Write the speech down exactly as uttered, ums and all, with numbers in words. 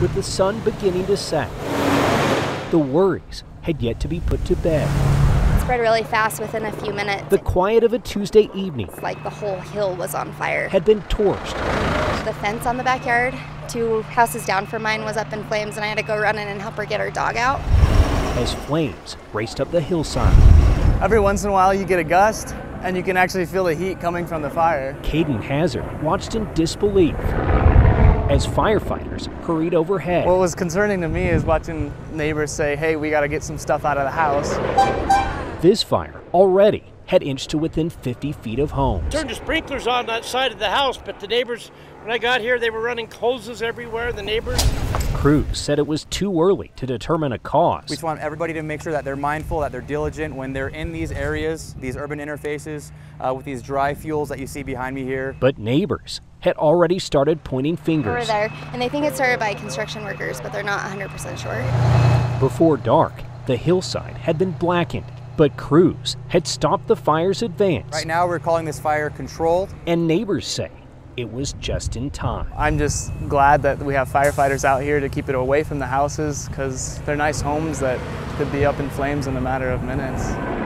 with the sun beginning to set, the worries had yet to be put to bed. It spread really fast within a few minutes. The quiet of a Tuesday evening, it's like the whole hill was on fire, had been torched. The fence on the backyard, two houses down from mine, was up in flames, and I had to go run in and help her get her dog out. As flames raced up the hillside. Every once in a while you get a gust, and you can actually feel the heat coming from the fire. Caden Hazard watched in disbelief as firefighters hurried overhead. What was concerning to me is watching neighbors say, hey, we gotta get some stuff out of the house. This fire already had inched to within fifty feet of homes. Turned the sprinklers on that side of the house, but the neighbors, when I got here, they were running hoses everywhere, the neighbors. Crews said it was too early to determine a cause. We just want everybody to make sure that they're mindful, that they're diligent when they're in these areas, these urban interfaces, uh, with these dry fuels that you see behind me here. But neighbors had already started pointing fingers. Over there, and they think it started by construction workers, but they're not one hundred percent sure. Before dark, the hillside had been blackened, but crews had stopped the fire's advance. Right now, we're calling this fire controlled. And neighbors say it was just in time. I'm just glad that we have firefighters out here to keep it away from the houses, because they're nice homes that could be up in flames in a matter of minutes.